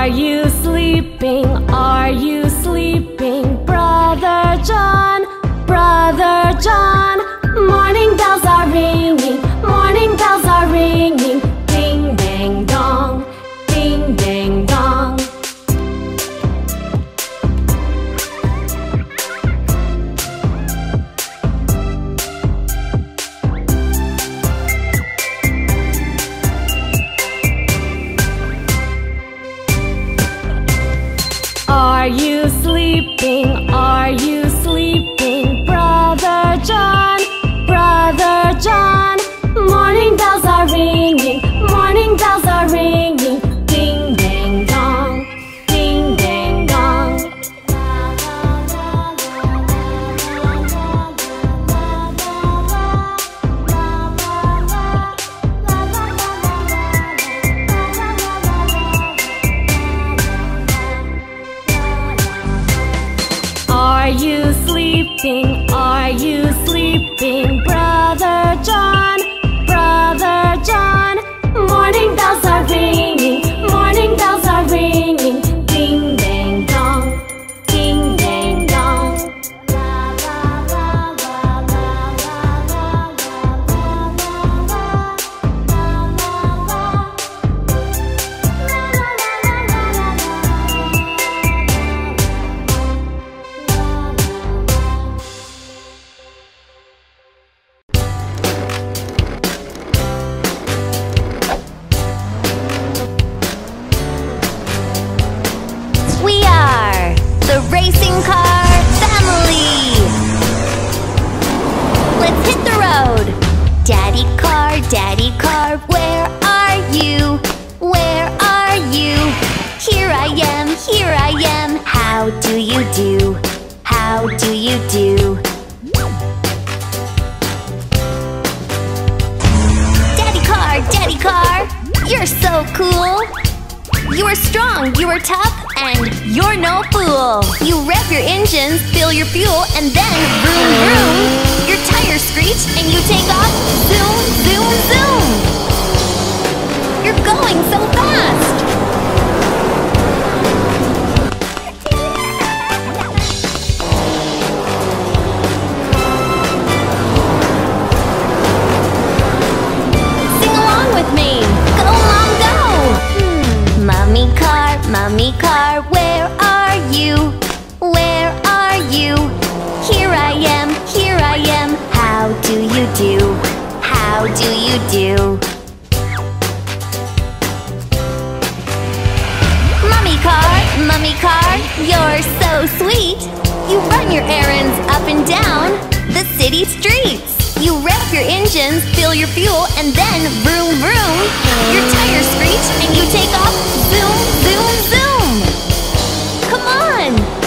Are you sleeping? Are you sleeping? Brother John, Brother John. Morning bells are ringing, morning bells are ringing. Ding, dang, dong, ding, dang, dong. Are you sleeping? Are you sleeping? Brother John, Brother John. Morning bells are ringing, morning bells are ringing. Ding, dang, dong, ding, dang, dong. Are you sleeping? Are you sleeping? Brother John, Brother John. Morning bells are ringing, morning bells are ringing. Ding, dang, dong, ding, dang, dong. Daddy car, where are you? Where are you? Here I am, how do you do? How do you do? Daddy car, you're so cool! You are strong, you are tough, and you're no fool! You rev your engines, fill your fuel, and then vroom vroom! Your tires screech, and you take off, zoom zoom zoom! You're going so fast! Sing along with me! Go along, go! Mommy car, where are you? Where are you? Here I am, how do you do? How do you do? Mommy car, you're so sweet! You run your errands up and down the city streets! You rev your engines, fill your fuel, and then vroom vroom! Your tires screech, and you take off, zoom zoom zoom! Come on!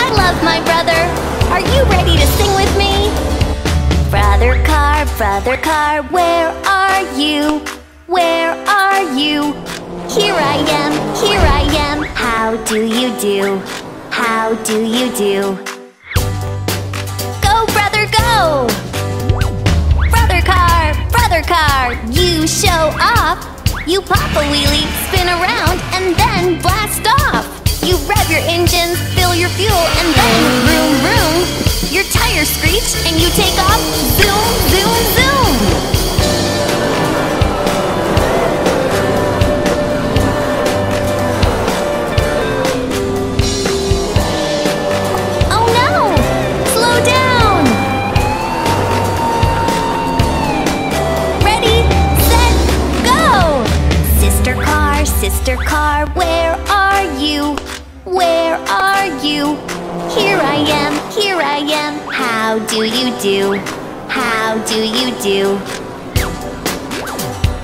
I love my brother! Are you ready to sing with me? Brother car, where are you? Where are you? Here I am, how do you do? How do you do? Go, brother, go! Brother car, you show off! You pop a wheelie, spin around, and then blast off! You rev your engines, fill your fuel, and then vroom vroom! Your tires screech, and you take off, zoom, zoom, zoom! Sister car, where are you? Where are you? Here I am, how do you do? How do you do?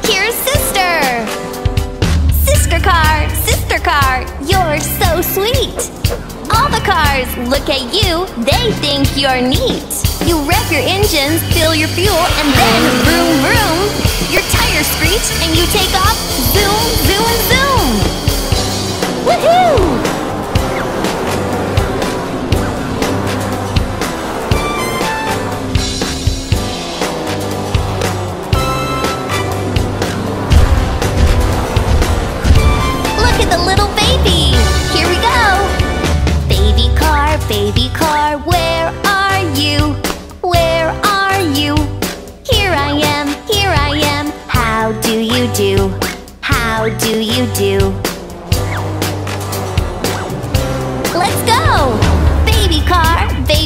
Here's sister! Sister car, you're so sweet! All the cars look at you, they think you're neat! You rev your engines, fill your fuel, and then vroom vroom! Your tires screech and you take off, zoom, zoom, zoom! Woohoo!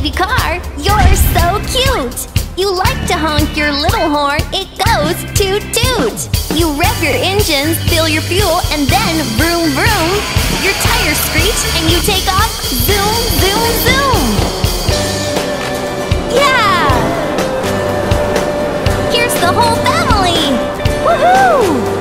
baby car! You're so cute! You like to honk your little horn, it goes toot-toot! You rev your engines, fill your fuel, and then vroom-vroom! Your tires screech, and you take off, zoom-zoom-zoom! Yeah! Here's the whole family! Woohoo!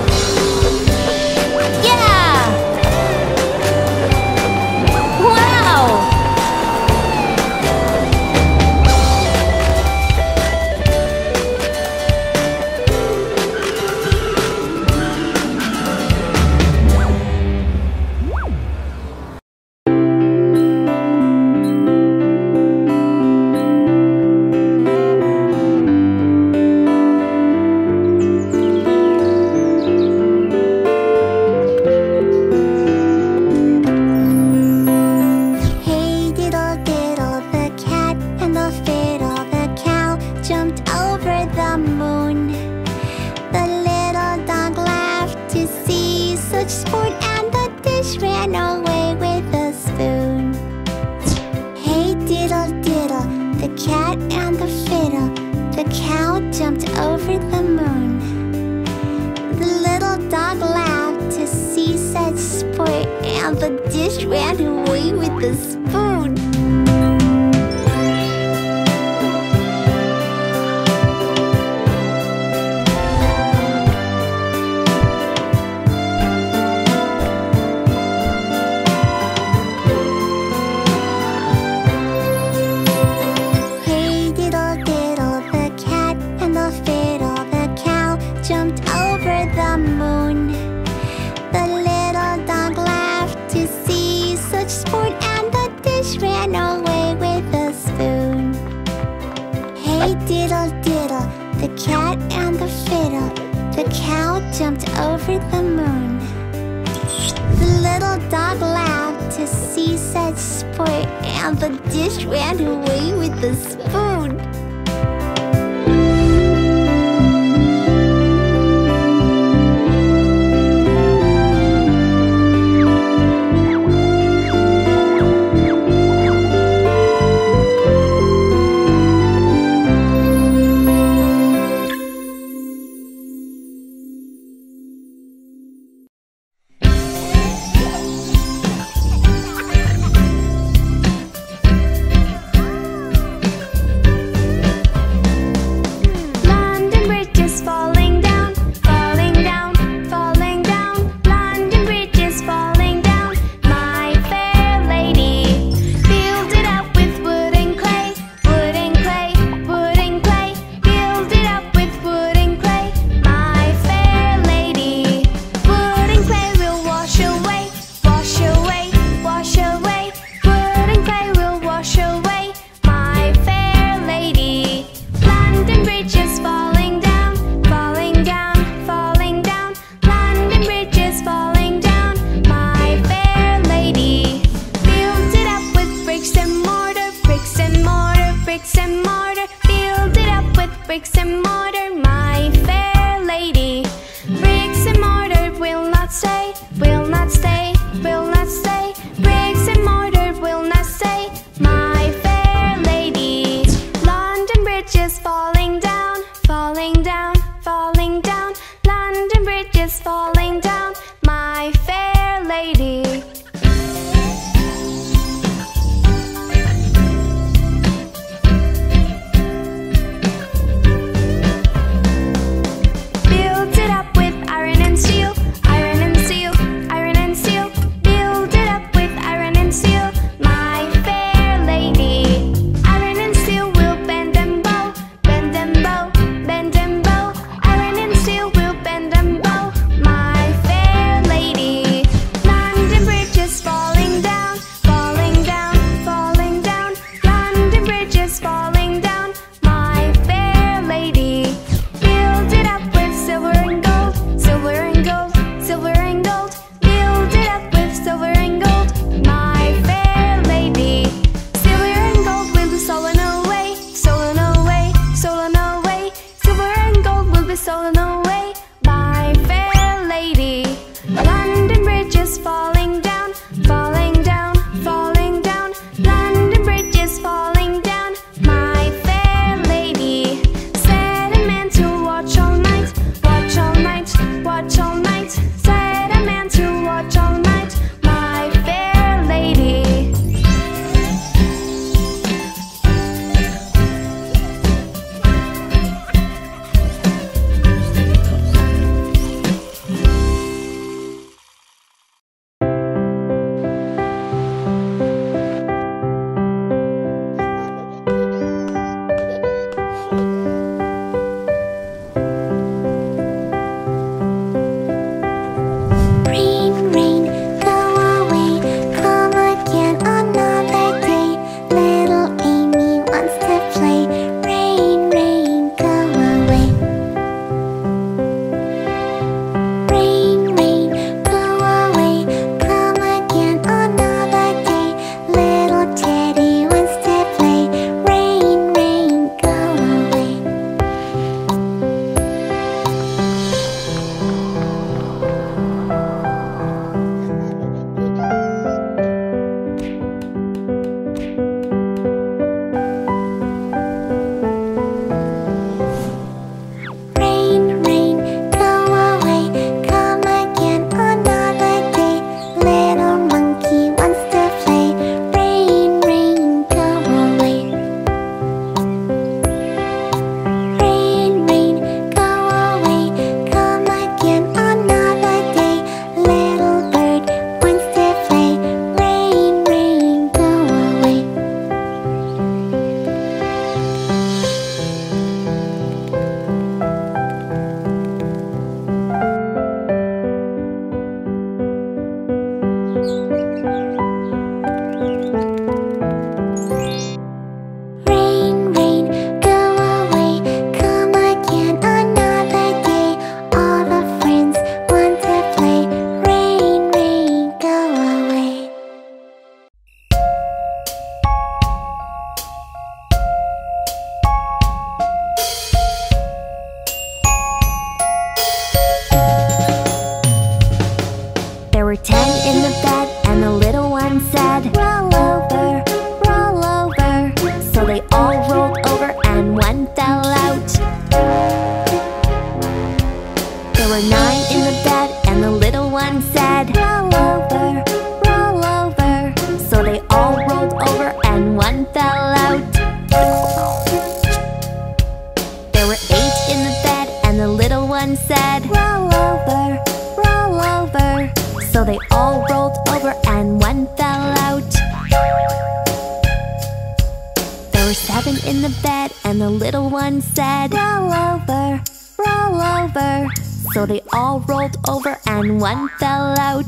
in the bed, and the little one said, roll over, roll over. So they all rolled over and one fell out.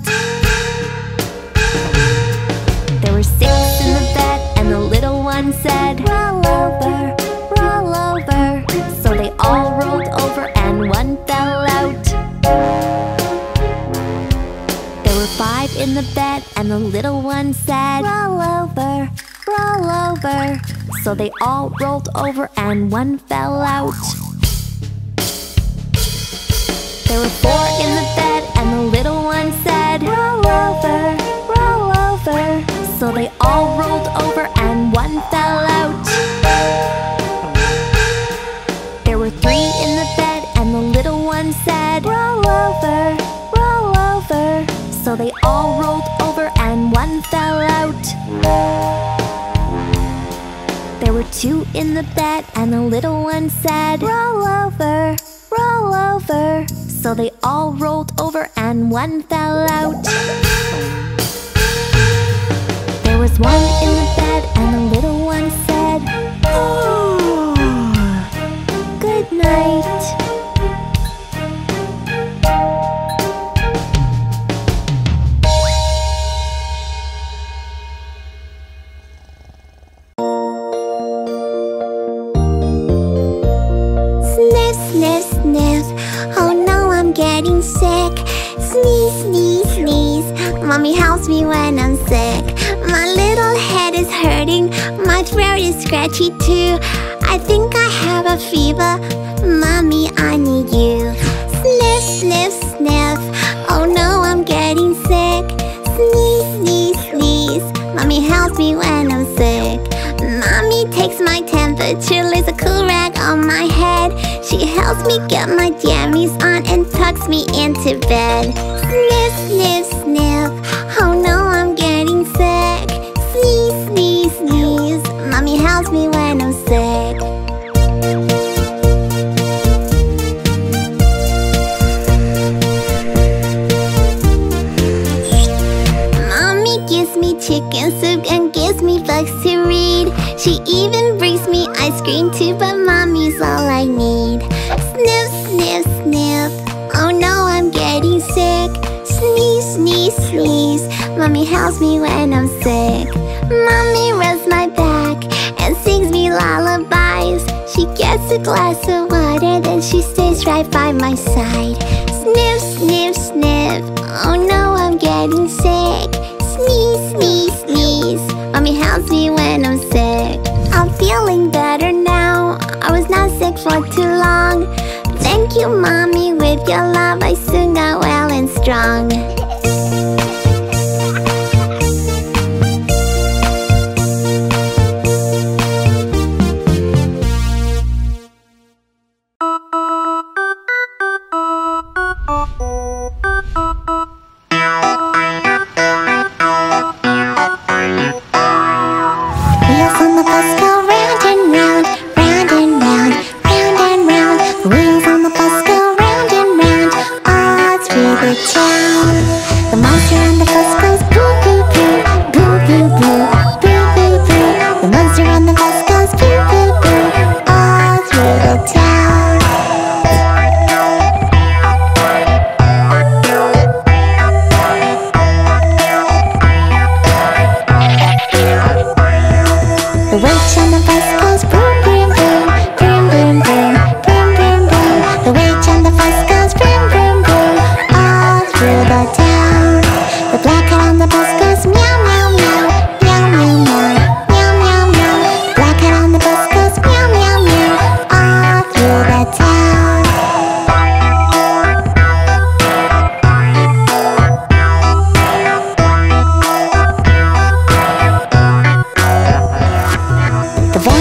There were six in the bed, and the little one said, roll over, roll over. So they all rolled over and one fell out. There were five in the bed, and the little one said, roll over, roll over. So they all rolled over and one fell out. There were four in the bed, and the little one said, roll over, roll over. So they all rolled over and one fell out. There were three in the bed, and the little one said, roll over, roll over. So they all rolled over and one fell out. There were two in the bed, and the little one said, roll over, roll over. So they all rolled over and one fell out. There was one in the bed, and the little one said, oh, good night. Sniff, sniff, sniff. Oh no, I'm getting sick. Sneeze, sneeze, sneeze. Mommy helps me when I'm sick. My little head is hurting. My throat is scratchy too. I think I have a fever. Mommy, I need you. Sniff, sniff, sniff. Oh no, I'm getting sick. Sneeze, sneeze, sneeze. Mommy helps me when I'm sick. Mommy takes my temperature, lays a cool rag on my head. She helps me get my jammies on and tucks me into bed. Sniff, sniff, sniff. Oh no, I'm getting sick. Sneeze, sneeze, sneeze. Mommy helps me when I'm sick. Mommy gives me chicken soup and gives me books to read. She even brings me ice cream too, but mommy's all I need. Sniff, sniff, sniff. Oh no, I'm getting sick. Sneeze, sneeze, sneeze. Mommy helps me when I'm sick. Mommy rubs my back and sings me lullabies. She gets a glass of water, then she stays right by my side. Sniff, sniff, sniff. Oh no, I'm getting sick. Sneeze, sneeze, sneeze. Mommy helps me when I'm sick. I'm feeling better now. I was not sick for too long. Thank you, Mommy. With your love, I soon got well and strong. The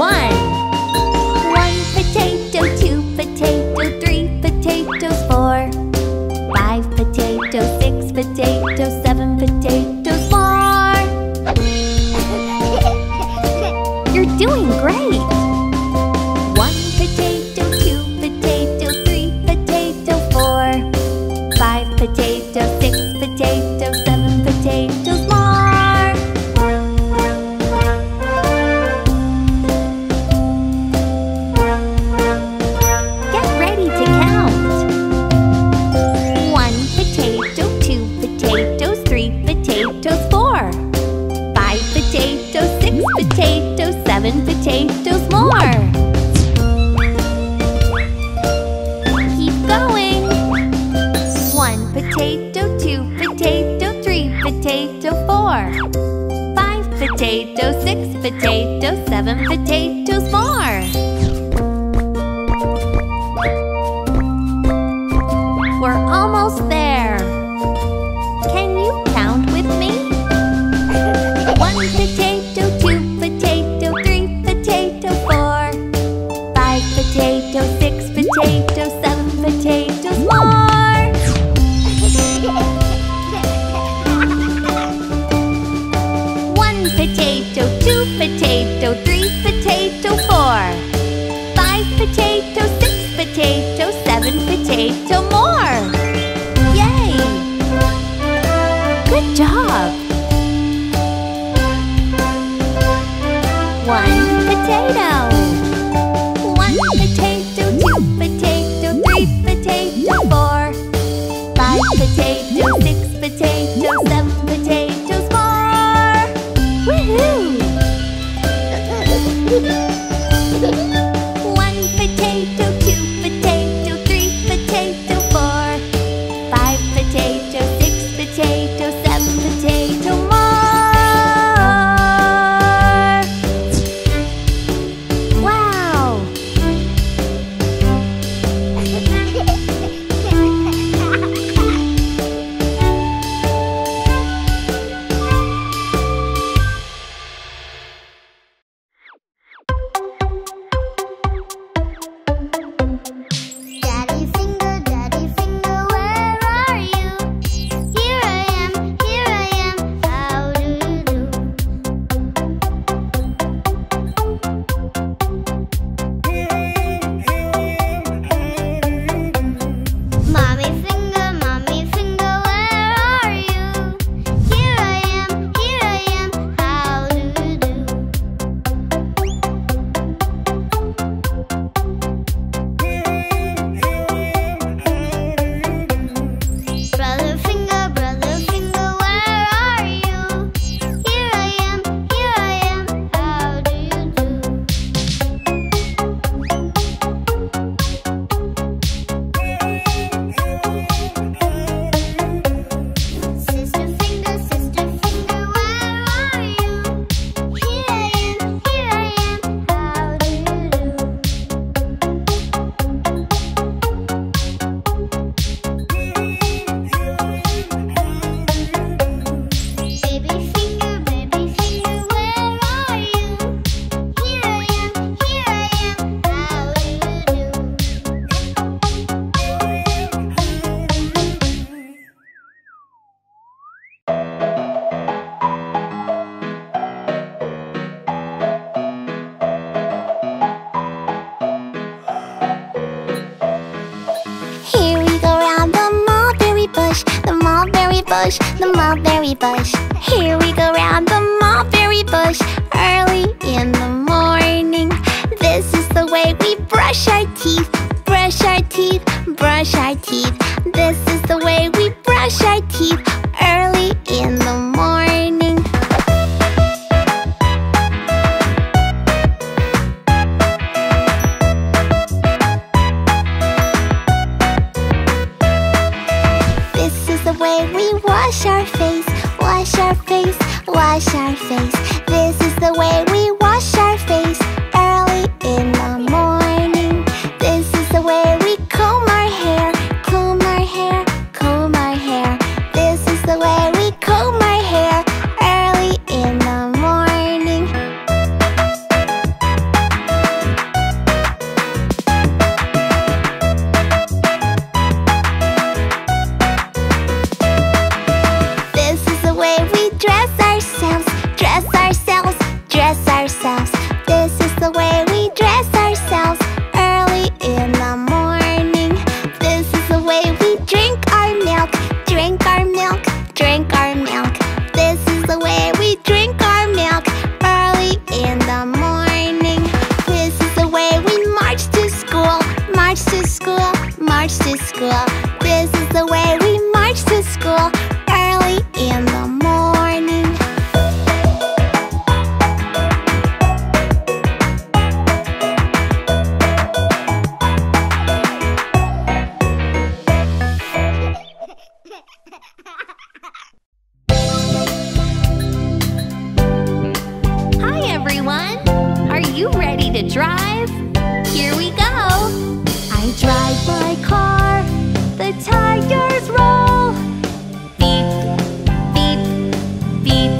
1 potato, 2 potato, 3 potatoes, 4 5 potatoes, 6 potatoes, 7 potatoes, 4 You're doing great! 1 potato, 2 potato, 3 potato, 4 5 potato, 6 potato, 7 potatoes, 4 potatoes more. Keep going. 1 potato, 2 potato, 3 potato, 4 5 potato, 6 potato, 7 potatoes more. We're almost there. Can you count with me? 1 potato, 2 potato, 3 potato, 4 5 potato, 6 potato, 7 potatoes more. One potato, 2 potato, 3 potato, 4 5 potato, 6 potato, 7 potato more. Yay! Good job! 1 potato. 1 potato, 2 potato, 3 potato, 4 5 potato, 6 potato, 7 potatoes more. Woohoo! 1 potato, 2 potato, 3 potato, 4 5 potato, 6 potato, 7 potato more. The mulberry bush. Here we go round the mulberry bush early in the morning. This is the way we brush our teeth, brush our teeth, brush our teeth. This is the way we brush our teeth early in the morning. This is the way we wash our face, wash our face, wash our face. This is the way we ready to drive? Here we go! I drive my car, the tires roll. Beep, beep, beep.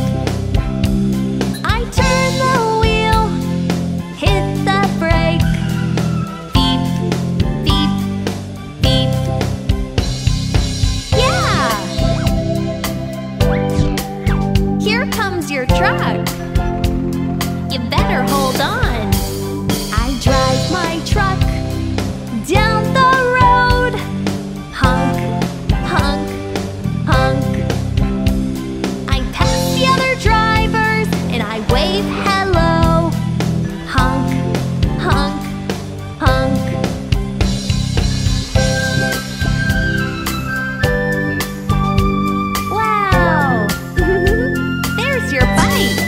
I turn the wheel, hit the brake. Beep, beep, beep. Yeah! Here comes your truck. You better hold on. I drive my truck down the road. Honk, honk, honk. I pass the other drivers and I wave hello. Honk, honk, honk. Wow! There's your bike.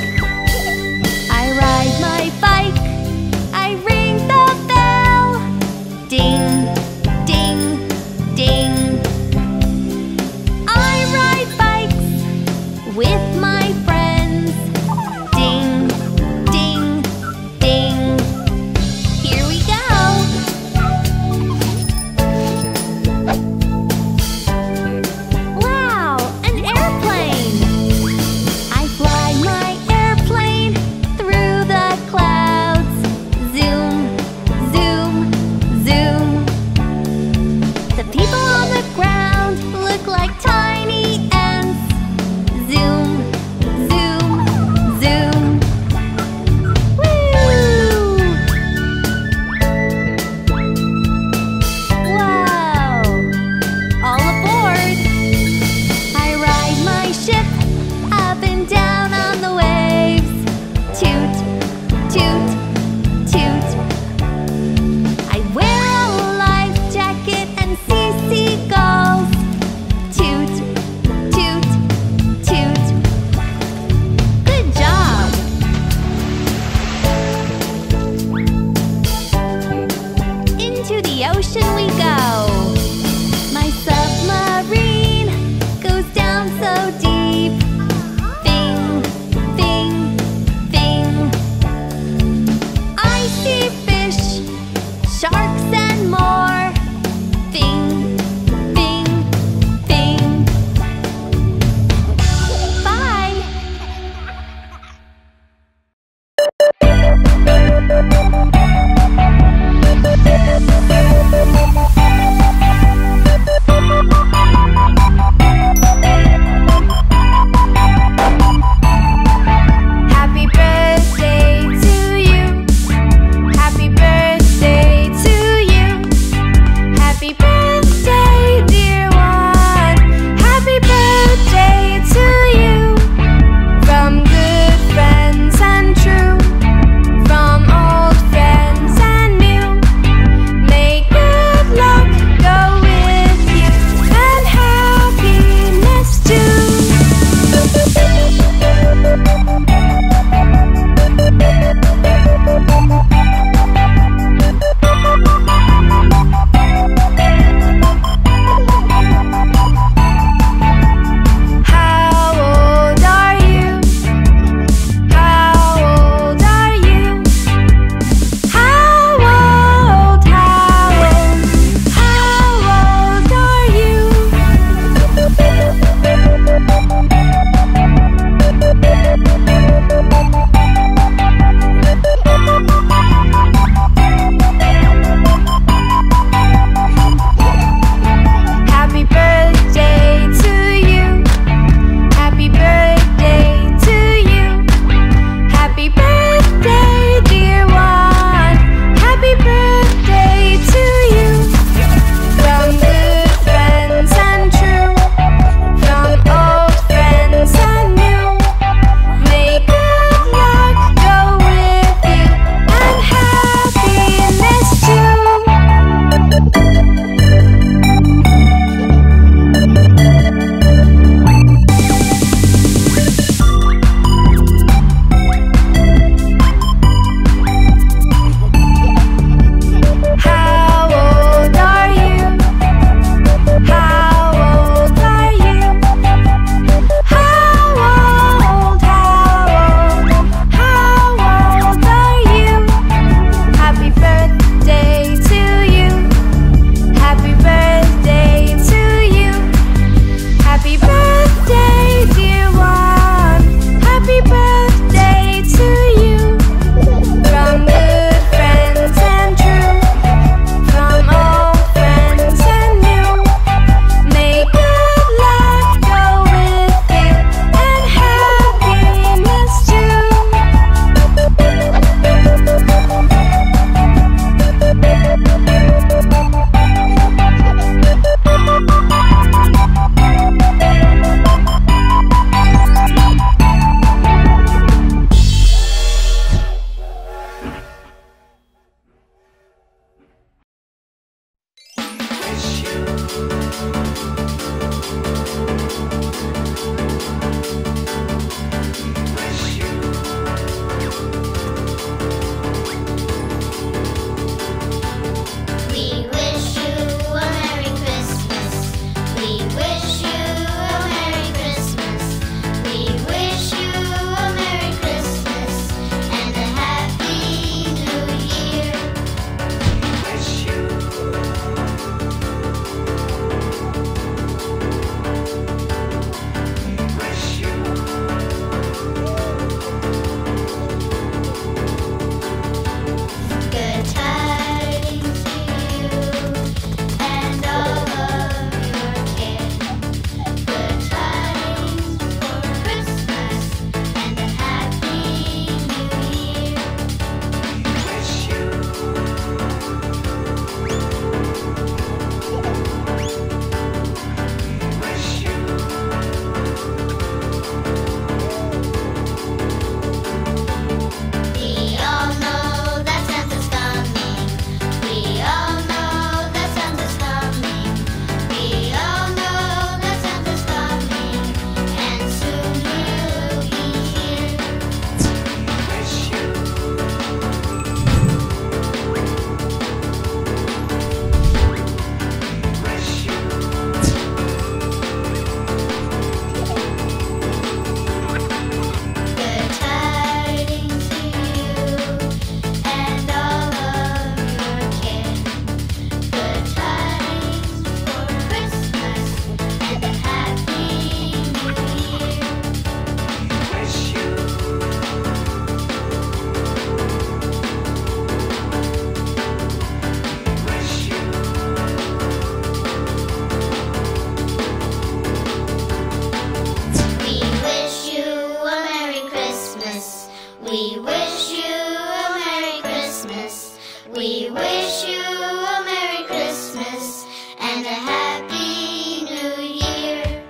We wish you a Merry Christmas and a Happy New Year.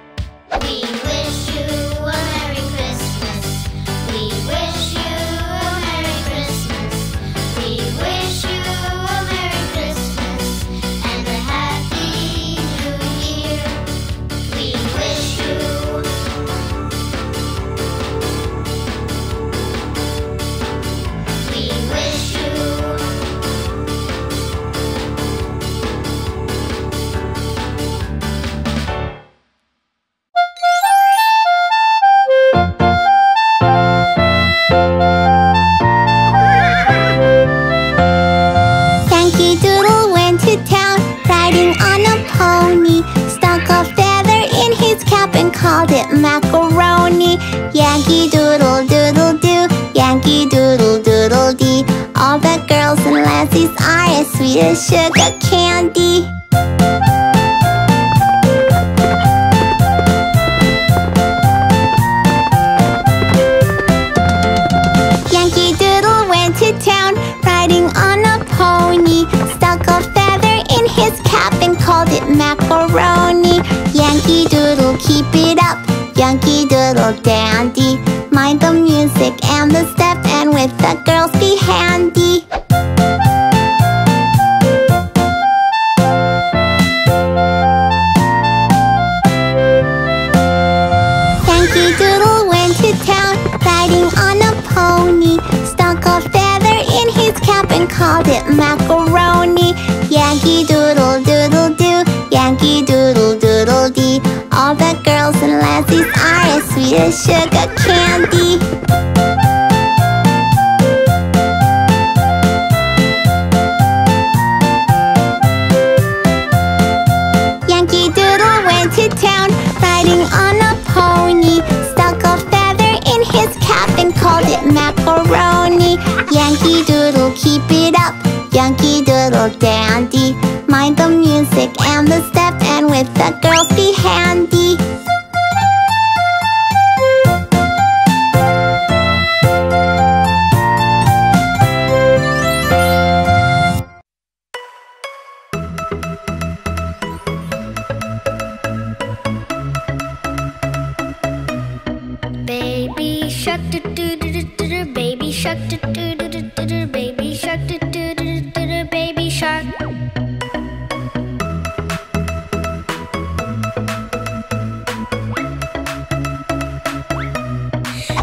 We wish you a Merry Christmas. We wish you a Merry Christmas. We wish you a Merry Christmas and a Happy New Year. We wish you. We wish you. Called it macaroni. Yankee doodle doodle doo, Yankee doodle doodle dee. All the girls and lassies are as sweet as sugar candy. Yankee Doodle went to town, riding on a pony. Stuck a feather in his cap and called it macaroni. Yankee Doodle, keep it up, Yankee Doodle dandy. Mind the music and the step, and with the girls be handy. Yankee Doodle went to town, riding on a pony. Stuck a feather in his cap and called it macaroni. Yankee Doodle Doodle Doo, Yankee Doodle Doodle Dee. All the girls and lassies are as sweet as sugar candy. Yankee Doodle went to town, riding on a pony. Stuck a feather in his cap and called it macaroni. Yankee Doodle, keep it up, Yankee Doodle dandy. Mind the music and the step, and with the girls be handy. Baby shark do do do do do, baby shark do do do do do, baby shark do do do do do, baby shark.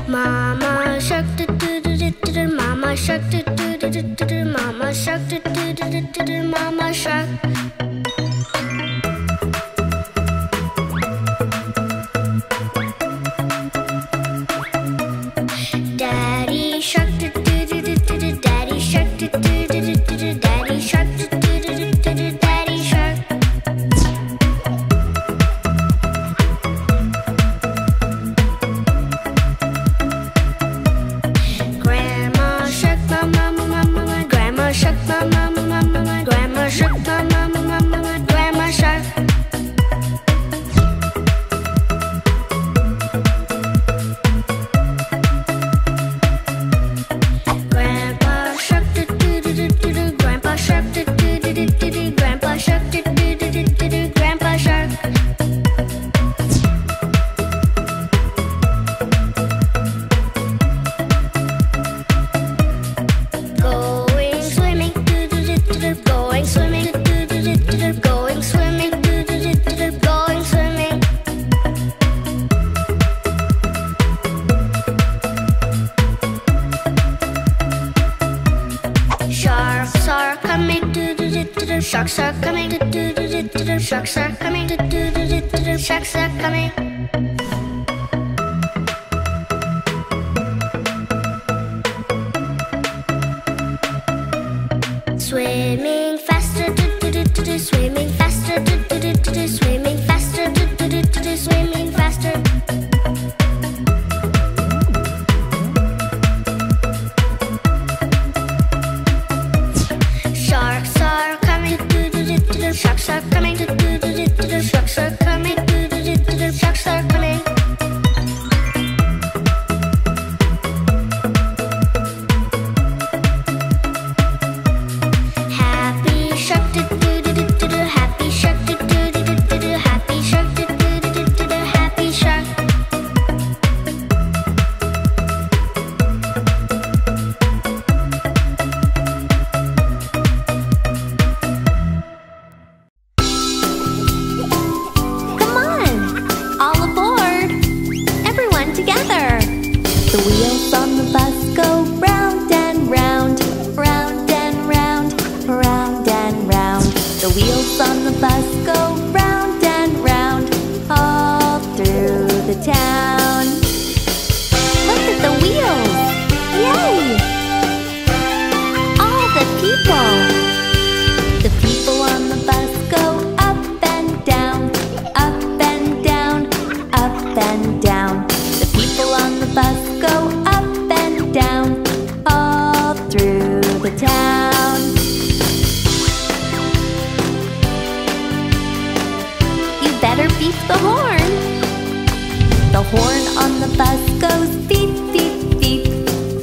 Mama shark do do do do, mama shark do do do do, mama shark do do do do, mama shark. Daddy shark do do do do, daddy shark do do do do, daddy shark do do do do, daddy shark. Grandma shark mama mama mama, grandma shark mama mama mama, grandma shark mama mama mama, grandma shark. Sharks are coming, sharks are coming, sharks are coming. Swimming faster, swimming faster, swimming faster, swimming faster. Sharks are coming, sharks are coming, sharks are coming. The wheels on the bus go round and round all through the town. Look at the wheels! Yay! All the people! The people on the bus go up and down, up and down, up and down. The people on the bus go up and down all through the town. Better beep the horn. The horn on the bus goes beep, beep, beep,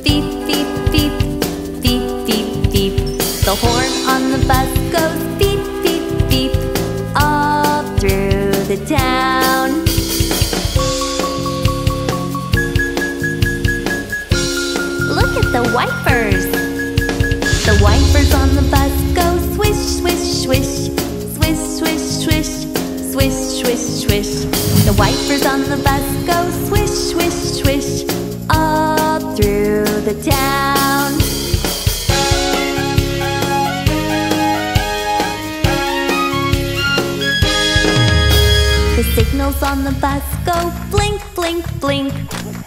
beep, beep, beep, beep, beep, beep. The horn on the bus goes beep, beep, beep, all through the town. Look at the wipers. The wipers on the bus go swish, swish, swish, swish, swish, swish. Swish, swish, swish. The wipers on the bus go swish, swish, swish all through the town. The signals on the bus go blink, blink, blink,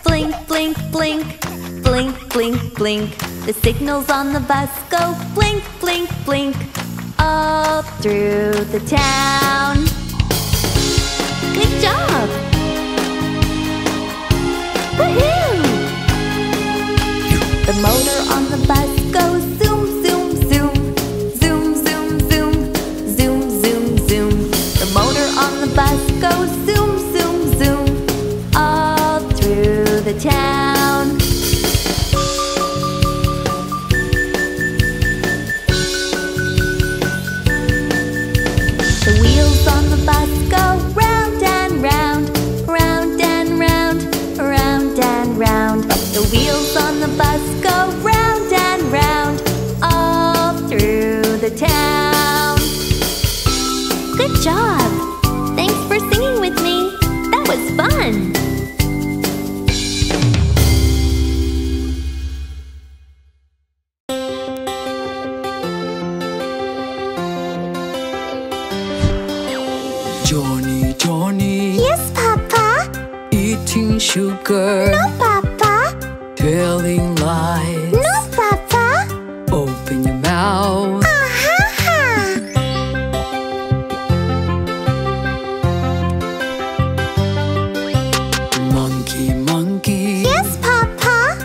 blink, blink, blink, blink, blink, blink. The signals on the bus go blink, blink, blink all through the town. Good job! Woohoo! The motor on the bus goes zoom, zoom, zoom, zoom, zoom, zoom, zoom, zoom, zoom. The motor on the bus goes zoom, zoom, zoom all through the town. The wheels on the bus go round. The wheels on the bus go round and round all through the town. Good job! Thanks for singing with me. That was fun! Johnny, Johnny. Yes, Papa? Eating sugar. No, Papa. Telling lies. No, Papa. Open your mouth. Monkey, monkey. Yes, Papa.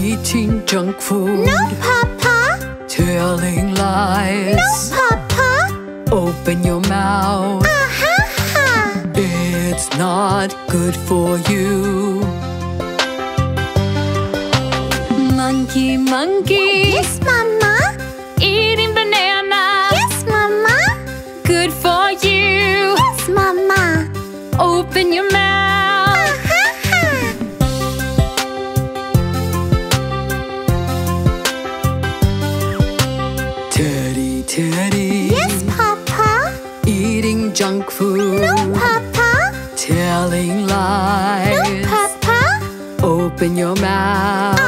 Eating junk food. No, Papa. Telling lies. No, Papa. Open your mouth. It's not good for you. Monkey, monkey. Yes, Mama. Eating banana. Yes, Mama. Good for you. Yes, Mama. Open your mouth. Teddy, Teddy. Yes, Papa. Eating junk food. No, Papa. Telling lies. No, Papa. Open your mouth.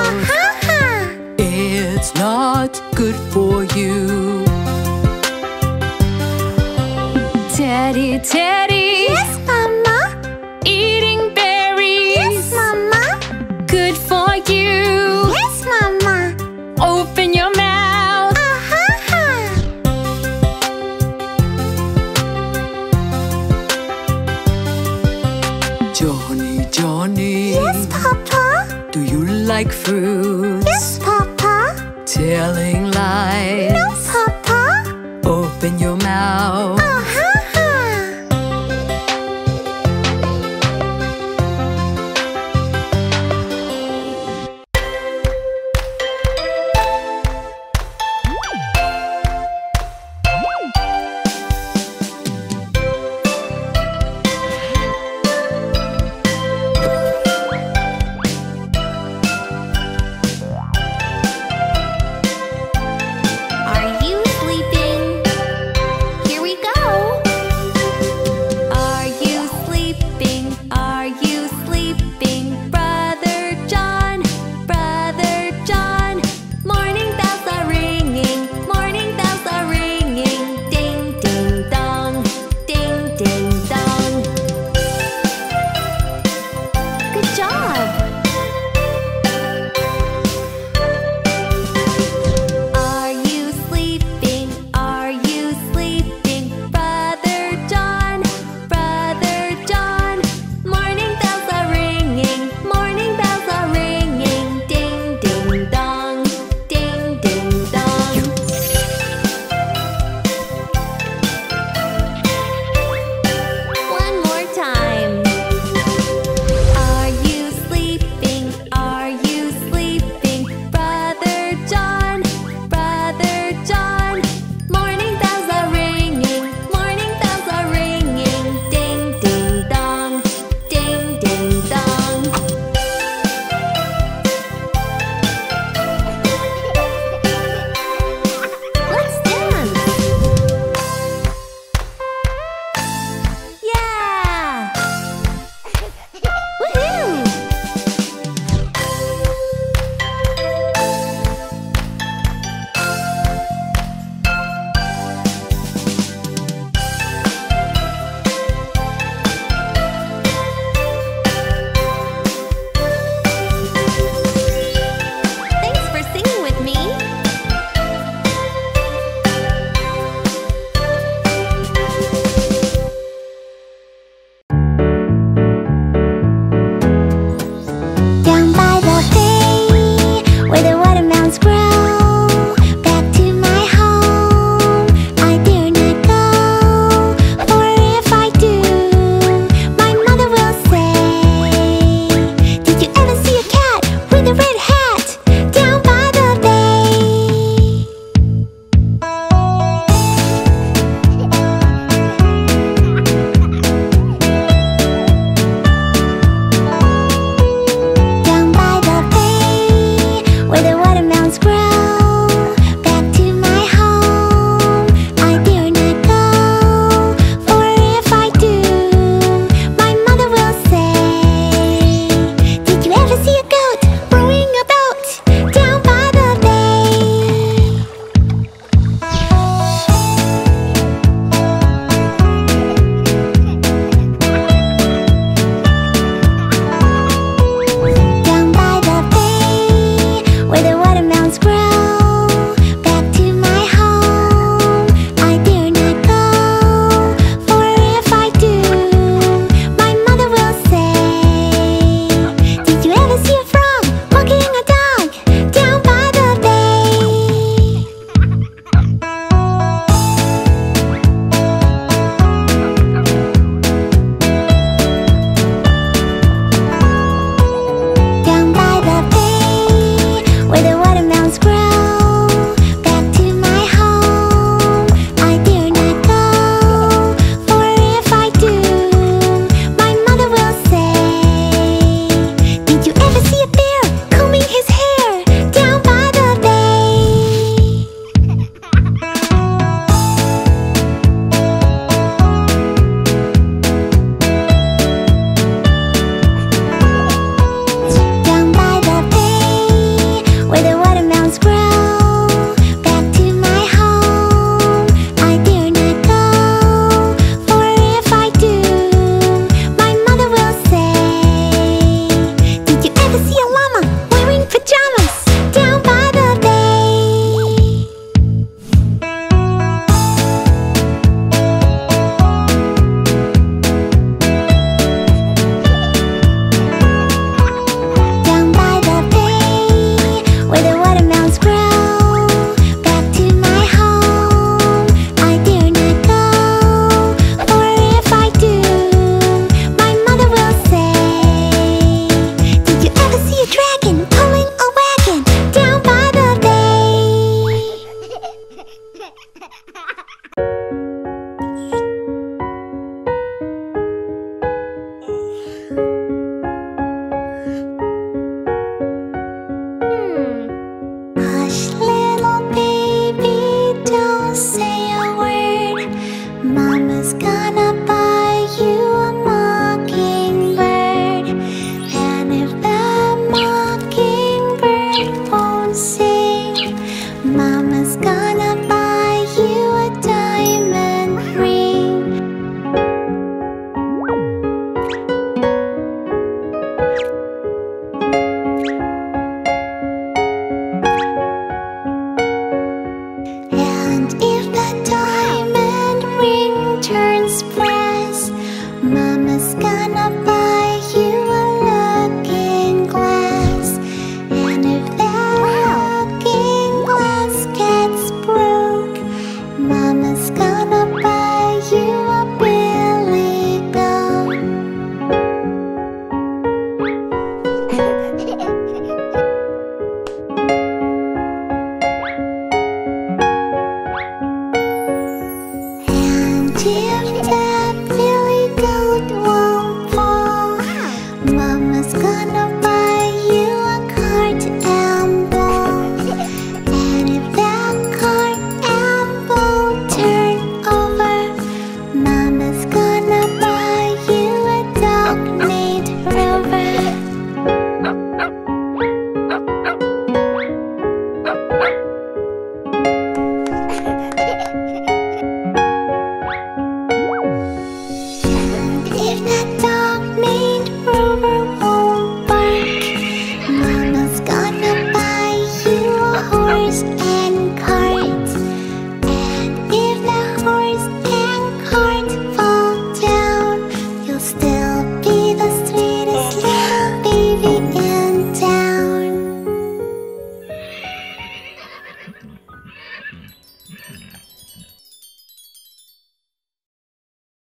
It's not good for you. Teddy, Teddy. Yes, Mama. Eating berries. Yes, Mama. Good for you. Yes, Mama. Open your mouth. Johnny, Johnny. Yes, Papa. Do you like fruits? Yes, Papa. Telling lies. No, Papa. Open your mouth. Here we go!